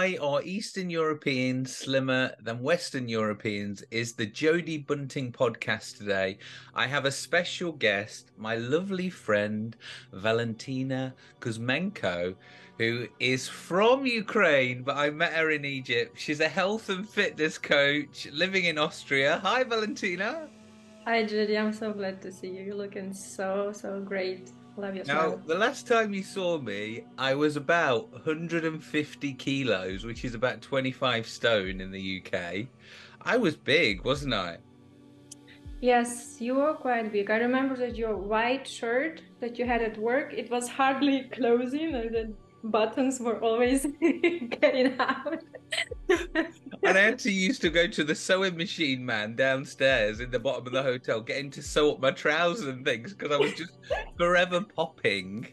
Why are Eastern Europeans slimmer than Western Europeans is the Jody Bunting podcast today. I have a special guest, my lovely friend, Valentina Kuzmenko, who is from Ukraine, but I met her in Egypt. She's a health and fitness coach living in Austria. Hi, Valentina. Hi, Jody. I'm so glad to see you. You're looking so great. Love your smile. Now, the last time you saw me, I was about 150 kilos, which is about 25 stone in the UK. I was big, wasn't I? Yes, you were quite big. I remember that your white shirt that you had at work, it was hardly closing and the buttons were always getting out. And I actually used to go to the sewing machine man downstairs in the bottom of the hotel, get him to sew up my trousers and things because I was just forever popping.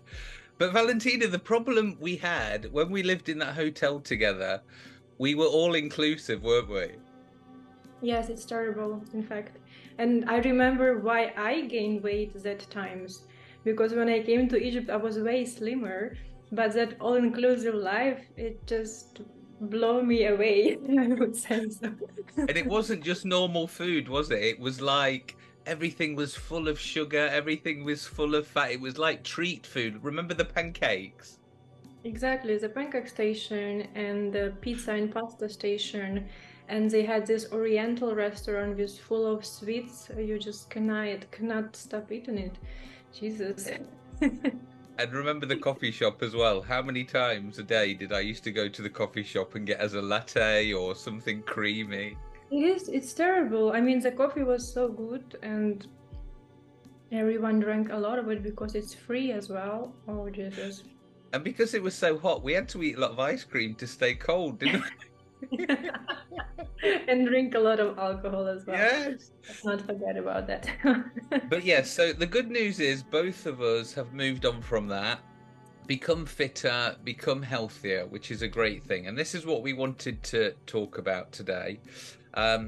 But Valentina, the problem we had when we lived in that hotel together, we were all inclusive, weren't we? Yes, it's terrible, in fact. And I remember why I gained weight at times, because when I came to Egypt, I was way slimmer, but that all-inclusive life, it just blow me away, I would say so. And it wasn't just normal food, was it? It was like everything was full of sugar, everything was full of fat. It was like treat food. Remember the pancakes? Exactly, the pancake station and the pizza and pasta station. And they had this oriental restaurant was full of sweets. You just cannot stop eating it. Jesus. And remember the coffee shop as well. How many times a day did I used to go to the coffee shop and get us a latte or something creamy? It's terrible. I mean, the coffee was so good and everyone drank a lot of it because it's free as well. Oh, Jesus. And because it was so hot, we had to eat a lot of ice cream to stay cold, didn't we? And drink a lot of alcohol as well. Yes. Let's not forget about that. But yes, so the good news is both of us have moved on from that, become fitter, become healthier, which is a great thing. And this is what we wanted to talk about today.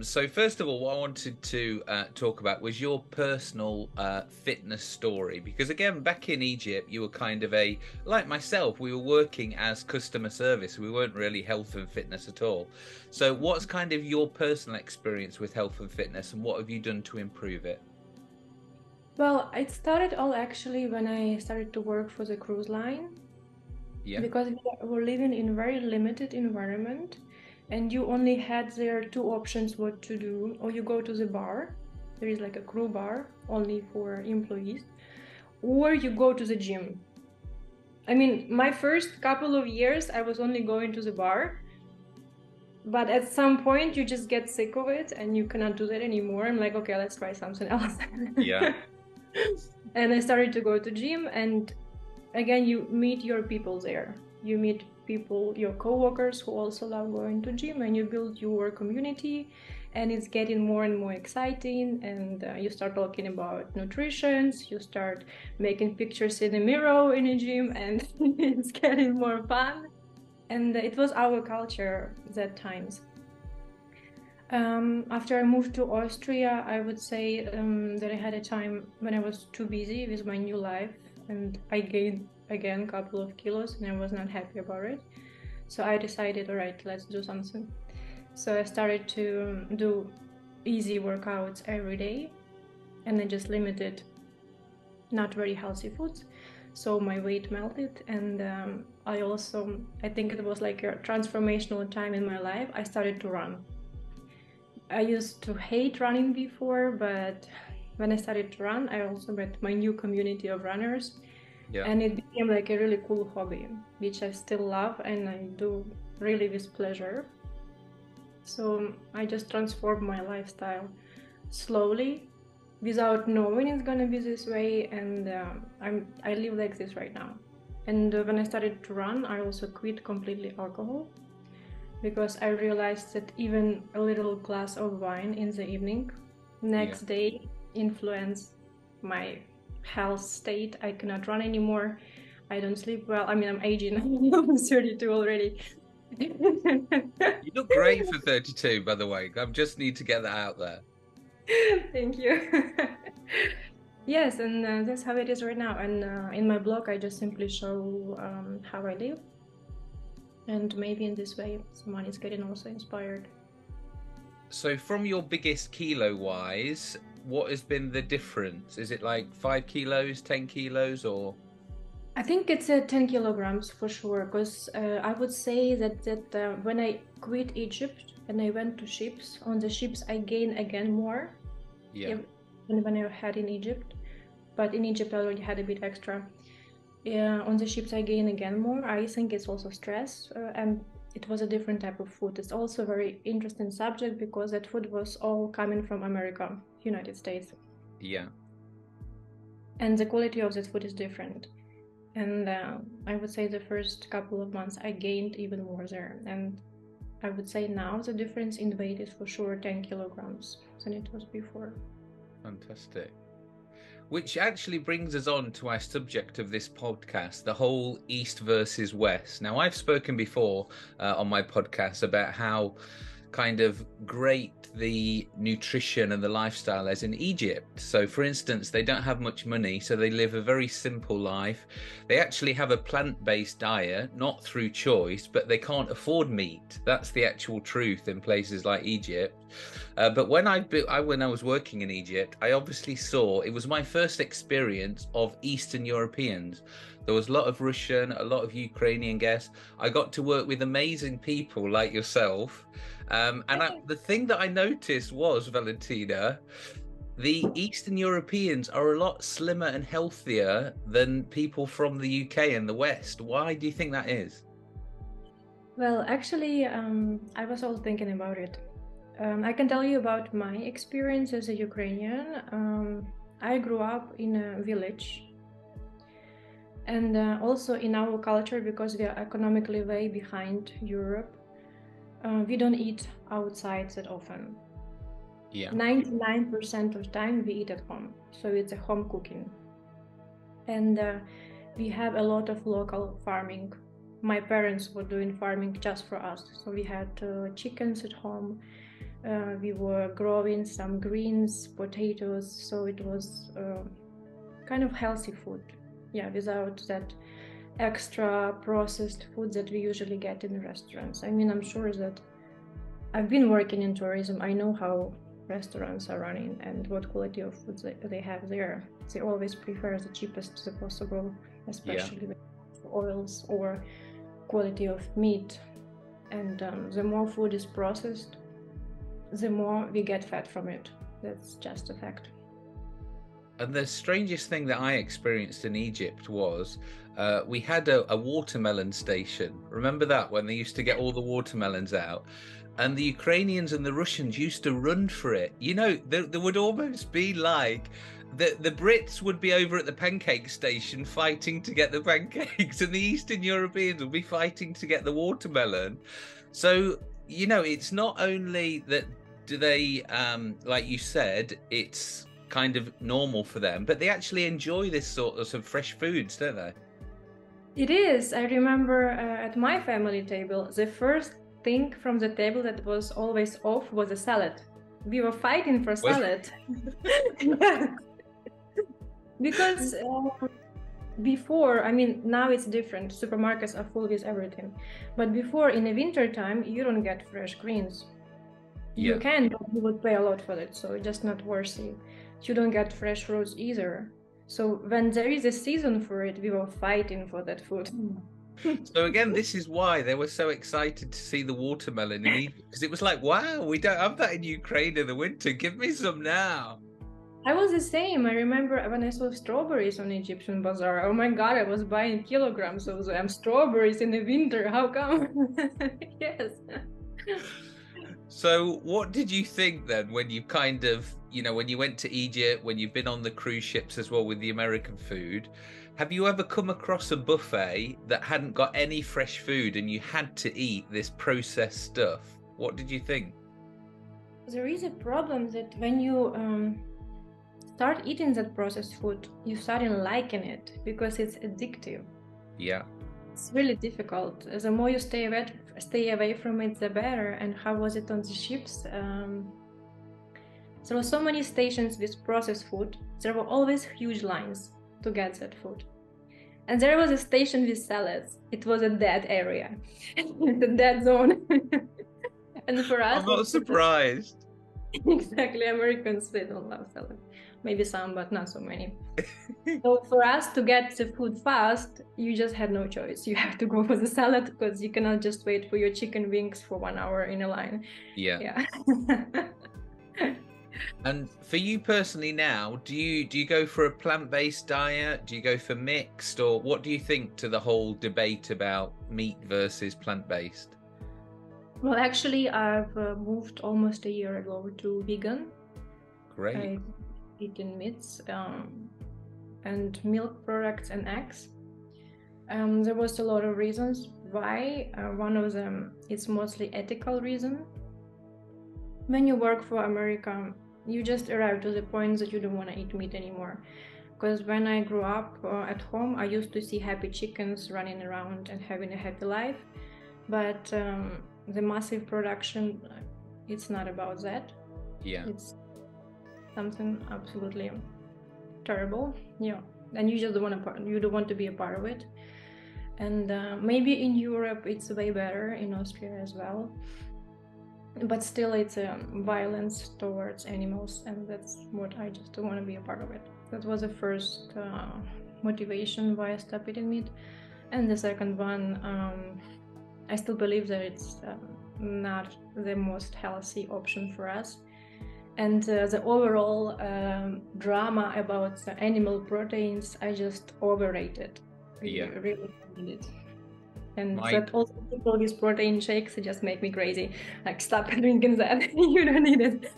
So first of all, what I wanted to talk about was your personal fitness story, because again, back in Egypt, you were kind of like myself, we were working as customer service. We weren't really health and fitness at all. So what's kind of your personal experience with health and fitness and what have you done to improve it? Well, it started all actually when I started to work for the cruise line. Yeah. Because we were living in a very limited environment. And you only had there two options what to do, or you go to the bar, there is like a crew bar only for employees, or you go to the gym. I mean, my first couple of years, I was only going to the bar, but at some point you just get sick of it and you cannot do that anymore. I'm like, okay, let's try something else. Yeah. And I started to go to gym, and again, you meet your people there. You meet people, your co-workers who also love going to gym, and you build your community, and it's getting more and more exciting, and you start talking about nutrition, you start making pictures in the mirror in a gym, and it's getting more fun. And it was our culture that times. After I moved to Austria, I would say that I had a time when I was too busy with my new life, and I gained again a couple of kilos, and I was not happy about it. So I decided, all right, let's do something. So I started to do easy workouts every day, and I just limited not very healthy foods. So my weight melted, and I also, I think it was like a transformational time in my life. I started to run. I used to hate running before, but when I started to run, I also met my new community of runners. Yeah. And it became like a really cool hobby, which I still love and I do really with pleasure. So I just transformed my lifestyle slowly without knowing it's going to be this way. And I live like this right now. And when I started to run, I also quit completely alcohol, because I realized that even a little glass of wine in the evening, next day, influenced my health state. I cannot run anymore. I don't sleep well. I mean, I'm aging. I'm 32 already. You look great for 32, by the way. I just need to get that out there. Thank you. Yes, and that's how it is right now. And in my blog, I just simply show how I live. And maybe in this way, someone is getting also inspired. So from your biggest kilo wise, what has been the difference? Is it like 5 kilos, 10 kilos or? I think it's 10 kilograms for sure, because I would say that when I quit Egypt and I went to ships, on the ships I gained again more than when I had in Egypt. But in Egypt I already had a bit extra. Yeah, on the ships I gain again more. I think it's also stress, and it was a different type of food. It's also a very interesting subject because that food was all coming from America, United States. Yeah. And the quality of that food is different. And I would say the first couple of months I gained even more there. And I would say now the difference in weight is for sure 10 kilograms than it was before. Fantastic. Which actually brings us on to our subject of this podcast, the whole East versus West. Now, I've spoken before on my podcast about how kind of great the nutrition and the lifestyle is in Egypt. So, for instance, they don't have much money, so they live a very simple life. They actually have a plant-based diet, not through choice, but they can't afford meat. That's the actual truth in places like Egypt. But when I was working in Egypt, I obviously saw, it was my first experience of Eastern Europeans. There was a lot of Russian, a lot of Ukrainian guests. I got to work with amazing people like yourself. The thing that I noticed was, Valentina, the Eastern Europeans are a lot slimmer and healthier than people from the UK and the West. Why do you think that is? Well, actually, I was also thinking about it. I can tell you about my experience as a Ukrainian. I grew up in a village. And also in our culture, because we are economically way behind Europe, we don't eat outside that often. Yeah. 99% of time we eat at home. So it's a home cooking. And we have a lot of local farming. My parents were doing farming just for us. So we had chickens at home. We were growing some greens, potatoes. So it was kind of healthy food. Yeah, without that extra processed food that we usually get in restaurants. I mean, I'm sure that I've been working in tourism. I know how restaurants are running and what quality of food they have there. They always prefer the cheapest possible, especially with oils or quality of meat. And the more food is processed, the more we get fat from it. That's just a fact. And the strangest thing that I experienced in Egypt was we had a watermelon station. Remember that, when they used to get all the watermelons out? And the Ukrainians and the Russians used to run for it. You know, there would almost be like the Brits would be over at the pancake station fighting to get the pancakes, and the Eastern Europeans would be fighting to get the watermelon. So, you know, it's not only that do they, like you said, it's kind of normal for them, but they actually enjoy this sort of some fresh foods, don't they? It is. I remember at my family table, the first thing from the table that was always off was a salad. We were fighting for salad. Because before, I mean, now it's different. Supermarkets are full with everything. But before, in the winter time, you don't get fresh greens. Yeah. You can, but you would pay a lot for it. So it's just not worth it. You don't get fresh fruits either. So when there is a season for it, we were fighting for that food. So again, this is why they were so excited to see the watermelon in Egypt, because it was like, wow, we don't have that in Ukraine in the winter. Give me some now. I was the same. I remember when I saw strawberries on Egyptian bazaar. Oh my God, I was buying kilograms of them. Strawberries in the winter. How come? Yes. So what did you think then when you kind of, you know, when you went to Egypt, when you've been on the cruise ships as well with the American food, have you ever come across a buffet that hadn't got any fresh food and you had to eat this processed stuff? What did you think? There is a problem that when you start eating that processed food, you start liking it because it's addictive. Yeah. It's really difficult. The more you stay away from it, the better. And how was it on the ships? There were so many stations with processed food. There were always huge lines to get that food. And there was a station with salads. It was a dead area, the dead zone. And for us, I'm not surprised. Exactly, Americans, they don't love salads. Maybe some, but not so many. So for us to get the food fast, you just had no choice. You have to go for the salad because you cannot just wait for your chicken wings for 1 hour in a line. Yeah. And for you personally now, do you go for a plant-based diet? Do you go for mixed? Or what do you think to the whole debate about meat versus plant-based? Well, actually, I've moved almost a year ago to vegan. Great. I eat in meats and milk products and eggs. There was a lot of reasons why. One of them is mostly ethical reason. When you work for America, you just arrive to the point that you don't want to eat meat anymore. Because when I grew up at home, I used to see happy chickens running around and having a happy life. But the massive production, it's not about that. Yeah. It's something absolutely terrible. Yeah. And you don't want to be a part of it. And maybe in Europe, it's way better, in Austria as well. But still, it's a violence towards animals, and that's what I just don't want to be a part of it. That was the first motivation why I stopped eating meat. And the second one, I still believe that it's not the most healthy option for us. And the overall drama about the animal proteins, I just overrate it. Yeah. I really need it. And that also people with protein shakes, it just make me crazy. Like, stop drinking that. You don't need it.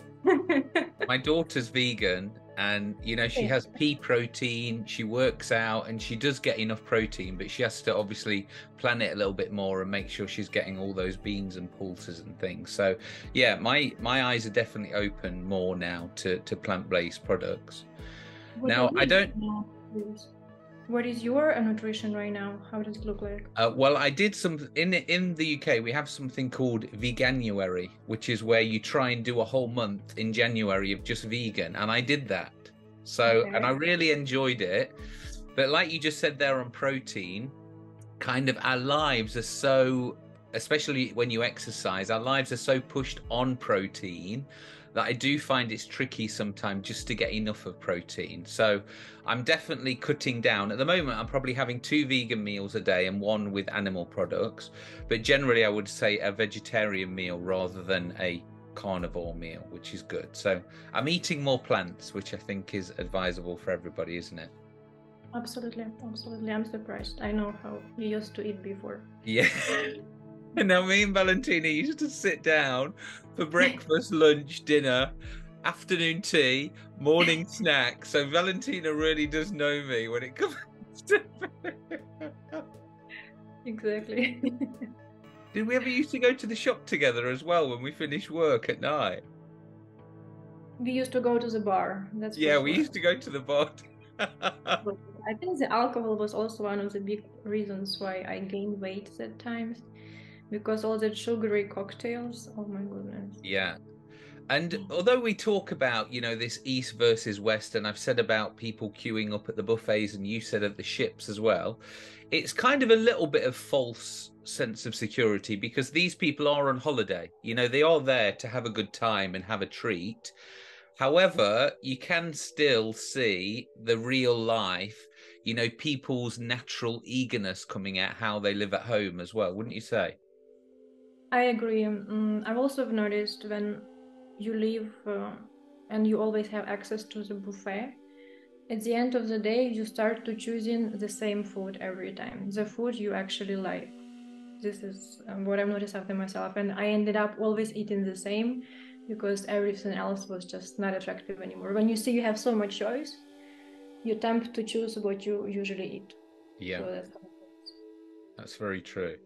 My daughter's vegan, and you know, she has pea protein. She works out and she does get enough protein, but she has to obviously plan it a little bit more and make sure she's getting all those beans and pulses and things. So yeah, my eyes are definitely open more now to plant-based products. What is your nutrition right now? How does it look like? Well, I did some in the UK. We have something called Veganuary, which is where you try and do a whole month in January of just vegan. And I did that. So, And I really enjoyed it. But like you just said there on protein, kind of our lives are so, especially when you exercise, our lives are so pushed on protein that I do find it's tricky sometimes just to get enough of protein. So I'm definitely cutting down. At the moment, I'm probably having 2 vegan meals a day and 1 with animal products. But generally, I would say a vegetarian meal rather than a carnivore meal, which is good. So I'm eating more plants, which I think is advisable for everybody, isn't it? Absolutely. Absolutely. I'm surprised. I know how you used to eat before. Yeah. And now me and Valentina used to sit down for breakfast, lunch, dinner, afternoon tea, morning snack. So Valentina really does know me when it comes to food. Exactly. Did we ever used to go to the shop together as well when we finished work at night? We used to go to the bar. That's we used to go to the bar. I think the alcohol was also one of the big reasons why I gained weight at times. Because all the sugary cocktails, oh my goodness. Yeah. And although we talk about, you know, this East versus West, and I've said about people queuing up at the buffets, and you said at the ships as well, it's kind of a little bit of false sense of security because these people are on holiday. You know, they are there to have a good time and have a treat. However, you can still see the real life, you know, people's natural eagerness coming out how they live at home as well, wouldn't you say? I agree. I've also noticed when you leave and you always have access to the buffet, at the end of the day, you start to choosing the same food every time, the food you actually like. This is what I've noticed after myself. And I ended up always eating the same because everything else was just not attractive anymore. When you see you have so much choice, you attempt to choose what you usually eat. Yeah, so that's very true.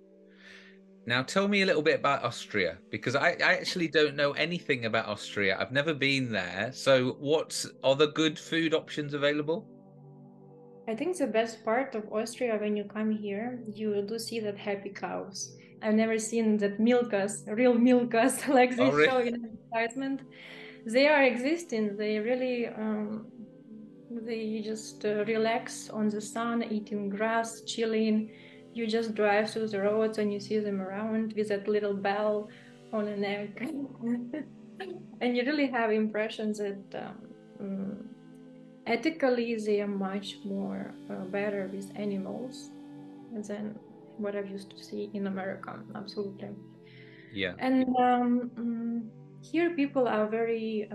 Now, tell me a little bit about Austria, because I actually don't know anything about Austria. I've never been there. So are the good food options available? I think the best part of Austria, when you come here, you do see that happy cows. I've never seen that milkas, real milkas, like they show in advertisement. They are existing. They really They just relax on the sun, eating grass, chilling. You just drive through the roads and you see them around with that little bell on a neck. And you really have impressions that ethically they are much more better with animals than what I've used to see in America, absolutely. Yeah. And here people are very,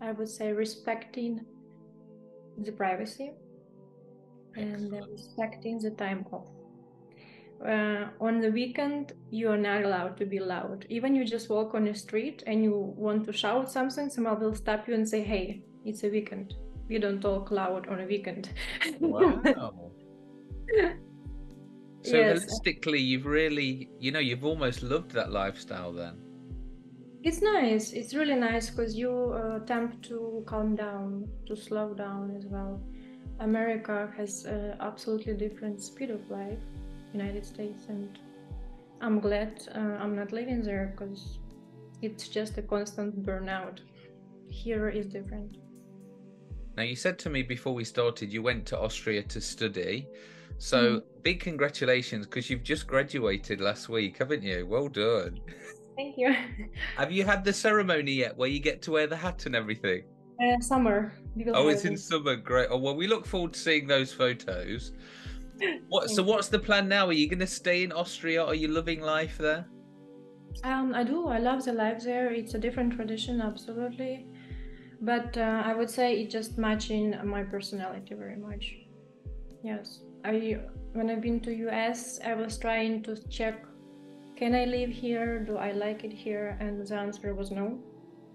I would say, respecting the privacy and respecting the time off. On the weekend, you are not allowed to be loud. Even you just walk on the street and you want to shout something, someone will stop you and say, hey, it's a weekend. We don't talk loud on a weekend. Wow. So yes. Holistically, you've really, you've almost loved that lifestyle then. It's nice. It's really nice because you attempt to calm down, to slow down as well. America has absolutely different speed of life, United States, and I'm glad I'm not living there because it's just a constant burnout. Here is different. Now, you said to me before we started, you went to Austria to study. So big congratulations, because you've just graduated last week, haven't you? Well done. Thank you. Have you had the ceremony yet where you get to wear the hat and everything? Summer. Oh, it's in summer. Great. Oh, well, we look forward to seeing those photos. So what's the plan now? Are you going to stay in Austria? Are you loving life there? I do. I love the life there. It's a different tradition, absolutely. But I would say it's just matching my personality very much. Yes. When I've been to US, I was trying to check, can I live here? Do I like it here? And the answer was no.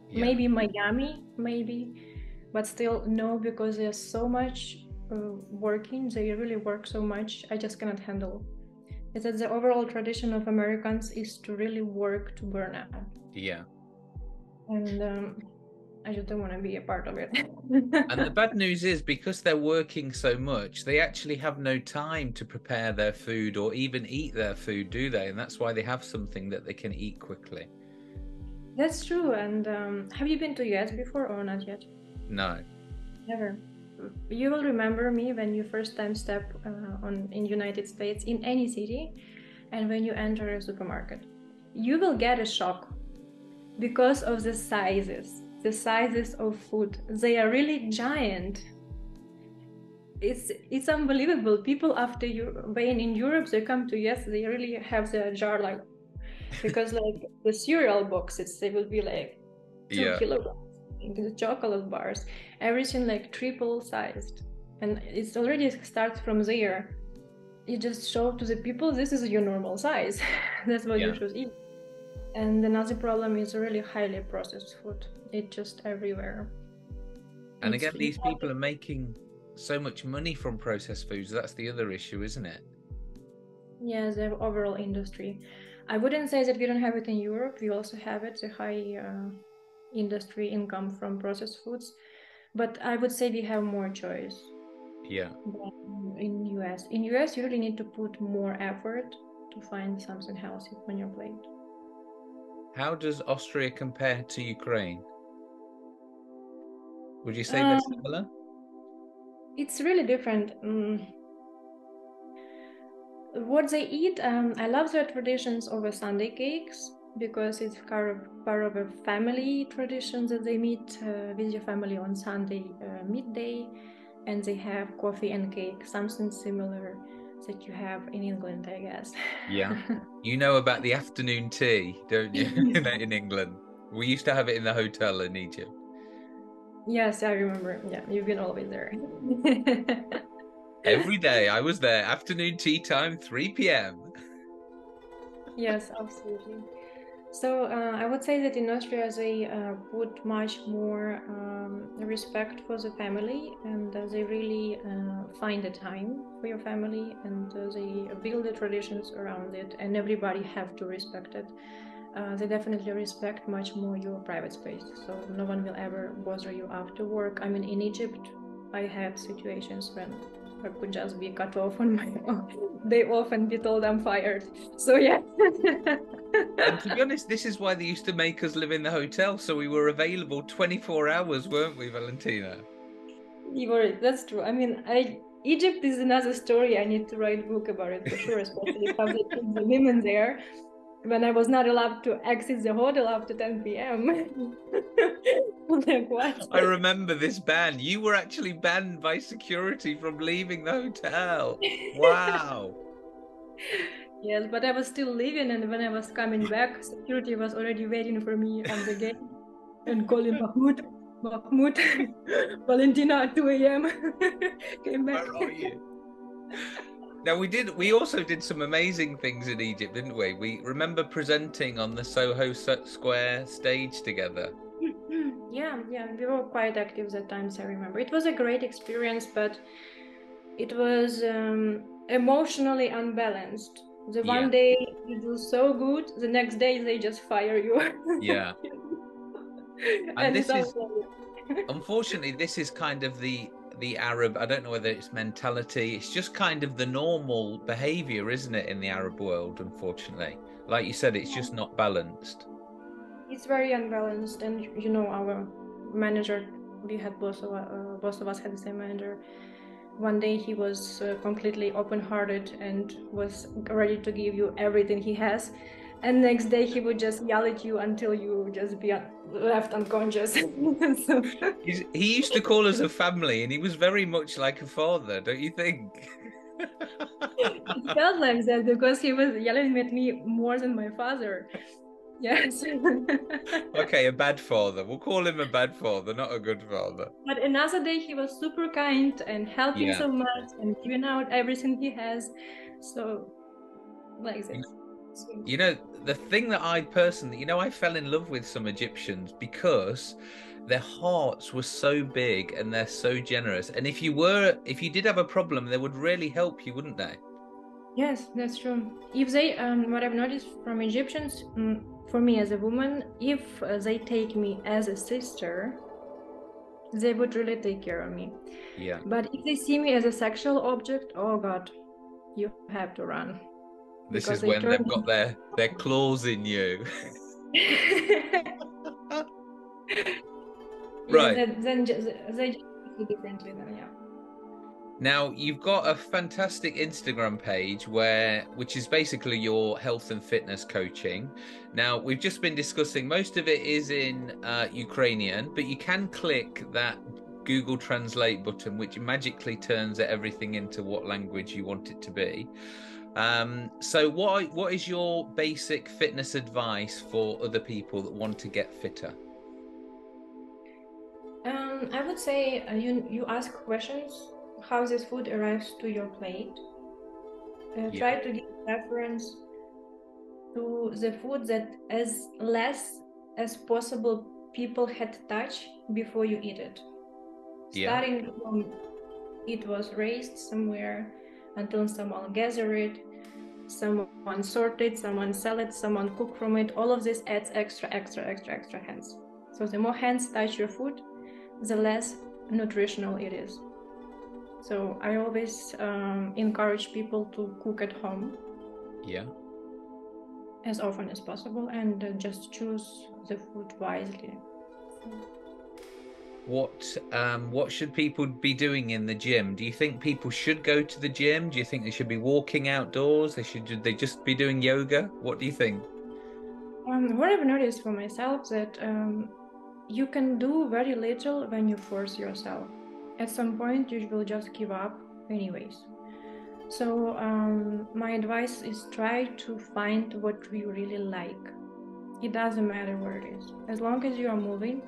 Yeah. Maybe Miami, maybe, but still no, because there's so much working. They really work so much. I just cannot handle. It's that the overall tradition of Americans is to really work to burn out. Yeah. And I just don't want to be a part of it. And the bad news is, because they're working so much, they actually have no time to prepare their food or even eat their food, do they? And that's why they have something that they can eat quickly. That's true. And have you been to US before or not yet? No. Never. You will remember me when you first time step in United States, in any city, and when you enter a supermarket. You will get a shock because of the sizes. The sizes of food, they are really giant. It's unbelievable. People after being in Europe, they come to US, they really have their jar like, because like the cereal boxes, they will be like 2 kilograms, the chocolate bars, everything like triple sized. And it's already starts from there. You just show to the people, this is your normal size. That's what you should eat. And another problem is really highly processed food. It's just everywhere. And again, these people are making so much money from processed foods. That's the other issue, isn't it? Yes, the overall industry. I wouldn't say that we don't have it in Europe. We also have it, the high industry income from processed foods. But I would say we have more choice. Yeah. In US. In US, you really need to put more effort to find something healthy on your plate. How does Austria compare to Ukraine? Would you say they're similar? It's really different. What they eat, I love their traditions over Sunday cakes, because it's part of a family tradition that they meet with your family on Sunday midday, and they have coffee and cake, something similar that you have in England, I guess. Yeah. You know about the afternoon tea, don't you? In England. We used to have it in the hotel in Egypt. Yes, I remember. Yeah, you've been always there. Every day I was there. Afternoon tea time, 3 p.m. Yes, absolutely. So I would say that in Austria they put much more respect for the family, and they really find a time for your family, and they build the traditions around it, and everybody have to respect it. They definitely respect much more your private space, so no one will ever bother you after work. I mean, in Egypt I had situations when I could just be cut off on my day off and be told I'm fired. So yeah. And to be honest, this is why they used to make us live in the hotel, so we were available 24 hours, weren't we, Valentina? You're right. That's true. I mean, Egypt is another story. I need to write a book about it for sure, especially how they treat the women there. When I was not allowed to exit the hotel after 10 p.m. Like, what? I remember this ban. You were actually banned by security from leaving the hotel. Wow. Yes, but I was still leaving, and when I was coming back, security was already waiting for me on the gate and calling Mahmoud, Valentina at 2 a.m. Came back. Where are you? Now we also did some amazing things in Egypt, didn't we? We remember presenting on the Soho Square stage together. Yeah, we were quite active that time, I remember. It was a great experience, but it was emotionally unbalanced. The one day you do so good, the next day they just fire you. Yeah. And this is, unfortunately, this is kind of the Arab, I don't know whether it's mentality, it's just kind of the normal behavior, isn't it, in the Arab world, unfortunately. Like you said, it's just not balanced. It's very unbalanced, and you know, our manager, we had both of us had the same manager. One day he was completely open-hearted and was ready to give you everything he has. And next day he would just yell at you until you just be left unconscious. So. He used to call us a family, and he was very much like a father, don't you think? It felt like that because he was yelling at me more than my father. Yes. Okay, a bad father. We'll call him a bad father, not a good father. But another day he was super kind and helping so much and giving out everything he has. So, like this. You know, the thing that I personally, you know, I fell in love with some Egyptians because their hearts were so big and they're so generous. And if you did have a problem, they would really help you, wouldn't they? Yes, that's true. If they, what I've noticed from Egyptians, for me as a woman, if they take me as a sister, they would really take care of me. Yeah. But if they see me as a sexual object, oh God, you have to run. This is when they've got their claws in you. Right. Yeah, then they just do differently then, yeah. Now, you've got a fantastic Instagram page which is basically your health and fitness coaching. Now, we've just been discussing, most of it is in Ukrainian, but you can click that Google Translate button, which magically turns everything into what language you want it to be. So what is your basic fitness advice for other people that want to get fitter? I would say you ask questions, how this food arrives to your plate. Try to give reference to the food that as less as possible people had touched before you eat it. Yeah. Starting from it was raised somewhere, until someone gathered it, someone sorted, someone sell it, someone cook from it. All of this adds extra hands. So the more hands touch your food, the less nutritional it is. So I always encourage people to cook at home. Yeah. As often as possible, and just choose the food wisely. What should people be doing in the gym? Do you think people should go to the gym? Do you think they should be walking outdoors? Should they just be doing yoga? What do you think? What I've noticed for myself that you can do very little when you force yourself. At some point you will just give up anyways. So my advice is try to find what you really like. It doesn't matter where it is. As long as you are moving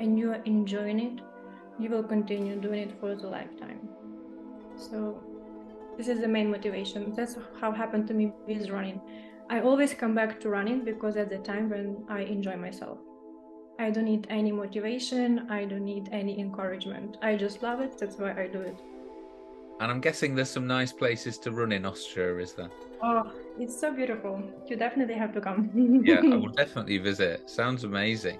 and you are enjoying it, you will continue doing it for the lifetime. So this is the main motivation. That's how happened to me with running. I always come back to running because at the time when I enjoy myself. I don't need any motivation, I don't need any encouragement. I just love it, that's why I do it. And I'm guessing there's some nice places to run in Austria, is there? Oh, it's so beautiful. You definitely have to come. Yeah, I will definitely visit. Sounds amazing.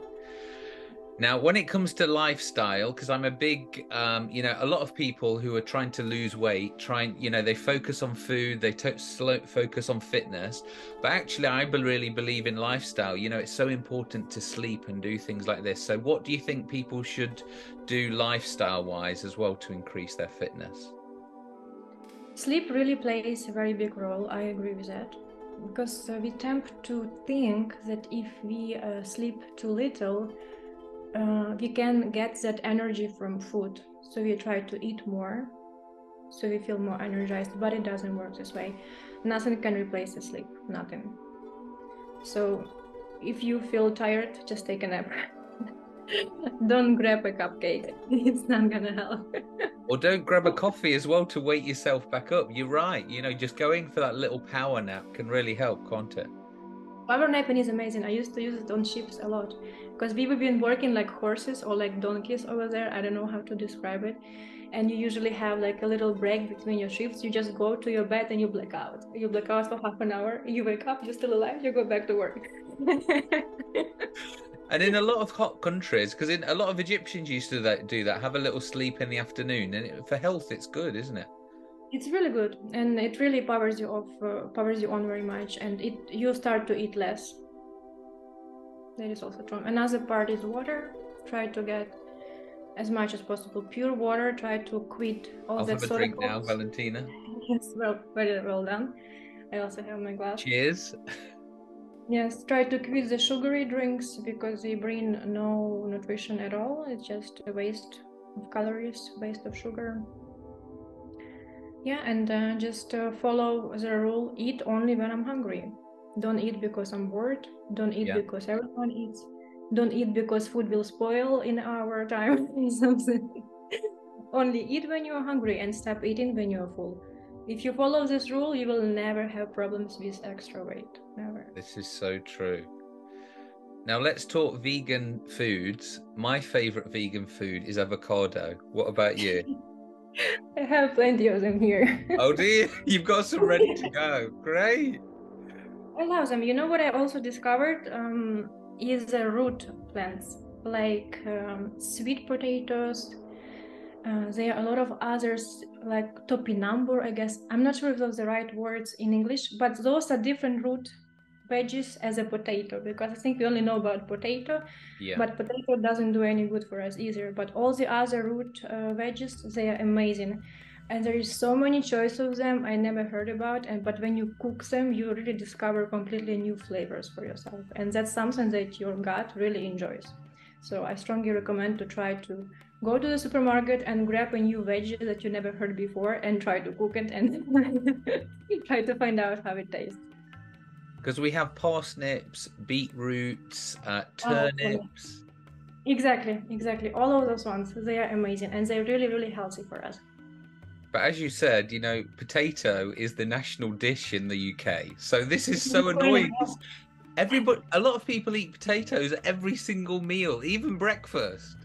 Now, when it comes to lifestyle, because I'm a big, a lot of people who are trying to lose weight, they focus on food, they focus on fitness, but actually I really believe in lifestyle. You know, it's so important to sleep and do things like this. So what do you think people should do lifestyle wise as well to increase their fitness? Sleep really plays a very big role. I agree with that. Because we tend to think that if we sleep too little, we can get that energy from food. So we try to eat more, so we feel more energized, but it doesn't work this way. Nothing can replace the sleep, nothing. So if you feel tired, just take a nap. Don't grab a cupcake, it's not gonna help. Or don't grab a coffee as well to wake yourself back up. You're right, just going for that little power nap can really help, can't it? Power napping is amazing. I used to use it on ships a lot, because we would be working like horses or like donkeys over there. I don't know how to describe it. And you usually have like a little break between your shifts. You just go to your bed and you black out. You black out for half an hour, you wake up, you're still alive, you go back to work. And in a lot of hot countries, because in a lot of Egyptians used to do that, have a little sleep in the afternoon, and for health, it's good, isn't it? It's really good, and it really powers you on very much, and you start to eat less. That is also true. Another part is water. Try to get as much as possible pure water. Try to quit all that soda. I'll have a drink now, Valentina. Yes, well, very well done. I also have my glass. Cheers. Yes, try to quit the sugary drinks, because they bring no nutrition at all. It's just a waste of calories, waste of sugar. Yeah, and just follow the rule, eat only when I'm hungry. Don't eat because I'm bored. Don't eat because everyone eats. Don't eat because food will spoil in our time or something. Only eat when you're hungry and stop eating when you're full. If you follow this rule, you will never have problems with extra weight. Never. This is so true. Now let's talk vegan foods. My favorite vegan food is avocado. What about you? I have plenty of them here. Oh dear, you've got some ready to go. Great. I love them. You know what I also discovered is the root plants, like sweet potatoes. There are a lot of others, like topinambar, I guess. I'm not sure if those are the right words in English, but those are different root veggies as a potato, because I think we only know about potato, but potato doesn't do any good for us either. But all the other root veggies, they are amazing. And there is so many choice of them I never heard about. But when you cook them, you really discover completely new flavors for yourself. And that's something that your gut really enjoys. So I strongly recommend to try to go to the supermarket and grab a new veggie that you never heard before and try to cook it and try to find out how it tastes. Because we have parsnips, beetroots, turnips. Exactly. All of those ones, they are amazing and they're really, really healthy for us. But as you said, potato is the national dish in the UK. So this is so annoying. Everybody, a lot of people eat potatoes at every single meal, even breakfast.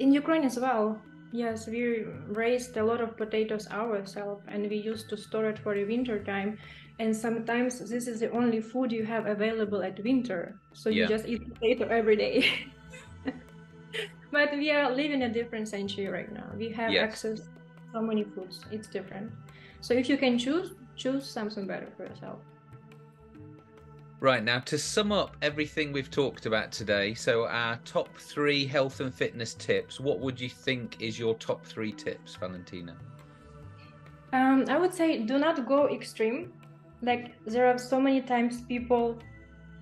In Ukraine as well, yes, we raised a lot of potatoes ourselves and we used to store it for the winter time. And sometimes this is the only food you have available at winter. So you just eat potato every day. But we are living a different century right now. We have access to so many foods, it's different. So if you can choose something better for yourself. Right, now to sum up everything we've talked about today, so our top 3 health and fitness tips, what would you think is your top 3 tips, Valentina? I would say do not go extreme. Like there are so many times people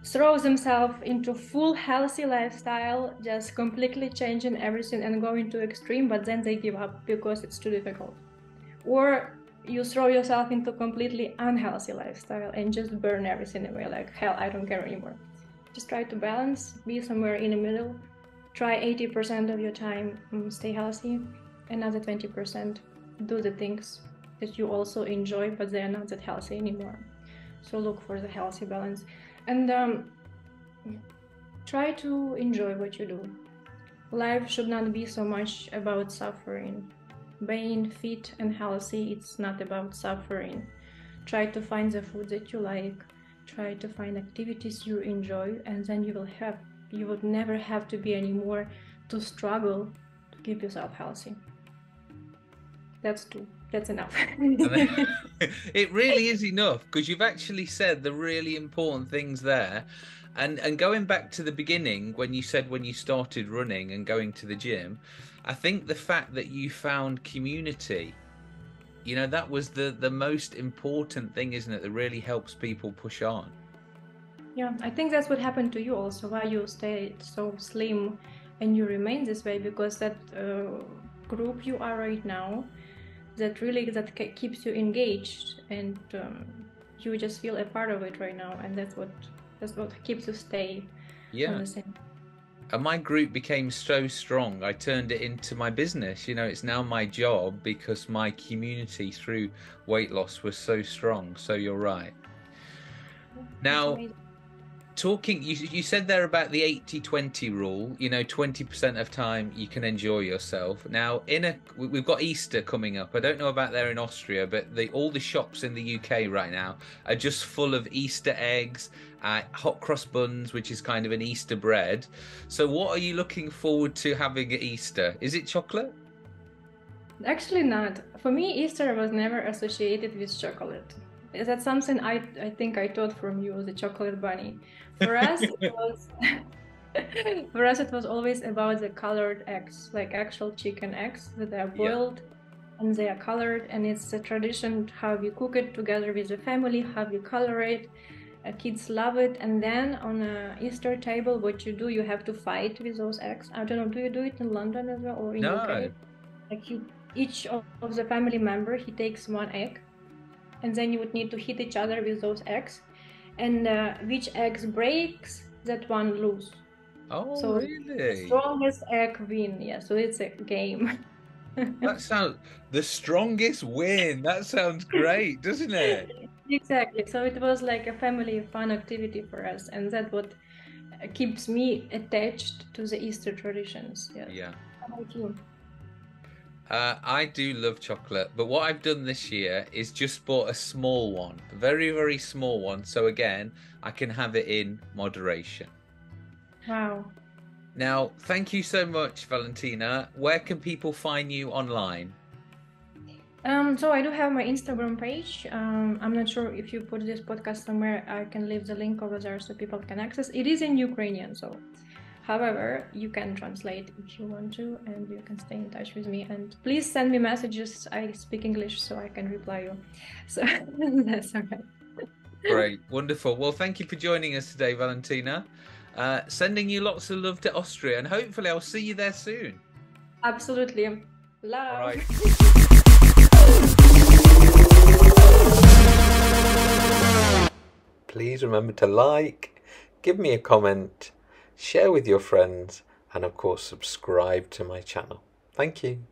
throw themselves into full healthy lifestyle, just completely changing everything and going to extreme, but then they give up because it's too difficult. Or you throw yourself into completely unhealthy lifestyle and just burn everything away like hell, I don't care anymore. Just try to balance, be somewhere in the middle, try 80% of your time, stay healthy, another 20%, do the things that you also enjoy, but they are not that healthy anymore. So look for the healthy balance and try to enjoy what you do. Life should not be so much about suffering. Being fit and healthy, it's not about suffering. Try to find the food that you like, try to find activities you enjoy, and then you will have You would never have to be anymore to struggle to keep yourself healthy. That's two. That's enough. It really is enough, because you've actually said the really important things there. And going back to the beginning, when you said when you started running and going to the gym, I think the fact that you found community, you know, that was the most important thing, isn't it? That really helps people push on. Yeah, I think that's what happened to you also, why you stayed so slim and you remain this way, because that group you are right now, that really that keeps you engaged, and you just feel a part of it right now, and that's what keeps you stay. Yeah. On the same. And my group became so strong, I turned it into my business. You know, it's now my job, because my community through weight loss was so strong. So you're right. Now, talking, you said there about the 80-20 rule, you know, 20% of time you can enjoy yourself. Now, we've got Easter coming up. I don't know about there in Austria, but all the shops in the UK right now are just full of Easter eggs, hot cross buns, which is kind of an Easter bread. So what are you looking forward to having at Easter? Is it chocolate? Actually not. For me, Easter was never associated with chocolate. Is that something I think I taught from you, the chocolate bunny? For us, it was always about the colored eggs, like actual chicken eggs that are boiled, yeah, and they are colored, and it's a tradition how we cook it together with the family, how we color it. Kids love it, and then on a Easter table, what you do, you have to fight with those eggs. I don't know, do you do it in London as well, or in UK? Like each of the family member, he takes one egg. And then you would need to hit each other with those eggs, and which eggs breaks, that one lose. Oh, so really? The strongest egg win. Yeah, so it's a game. That sounds, the strongest win. That sounds great, doesn't it? Exactly. So it was like a family fun activity for us, and that what keeps me attached to the Easter traditions. Yeah. Yeah. How about you? I do love chocolate, but what I've done this year is just bought a small one, a very, very small one. So again, I can have it in moderation. Wow. Now, thank you so much, Valentina. Where can people find you online? So I do have my Instagram page. I'm not sure if you put this podcast somewhere, I can leave the link over there so people can access. It is in Ukrainian, so... However, you can translate if you want to, and you can stay in touch with me. And please send me messages. I speak English, so I can reply you. So that's all right. Great. Wonderful. Well, thank you for joining us today, Valentina. Sending you lots of love to Austria, and hopefully I'll see you there soon. Absolutely. Love. All right. Please remember to like, give me a comment, share with your friends, and of course subscribe to my channel. Thank you.